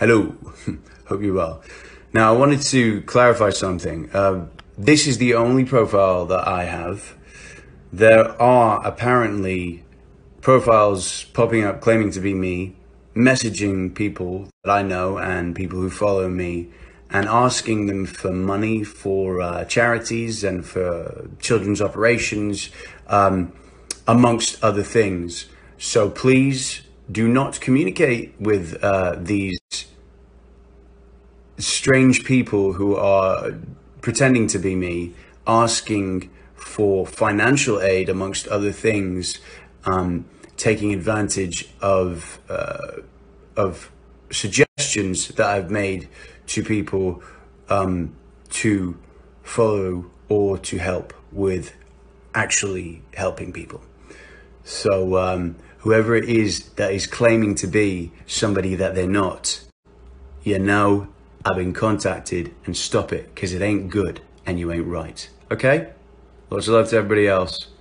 Hello, hope you're well. Now I wanted to clarify something. This is the only profile that I have. There are apparently profiles popping up claiming to be me, messaging people that I know and people who follow me and asking them for money for charities and for children's operations, amongst other things. So please do not communicate with these strange people who are pretending to be me, asking for financial aid, amongst other things, taking advantage of suggestions that I've made to people to follow or to help with actually helping people. So whoever it is that is claiming to be somebody that they're not, you know, I've been contacted, and stop it, because it ain't good and you ain't right. Okay? Lots of love to everybody else.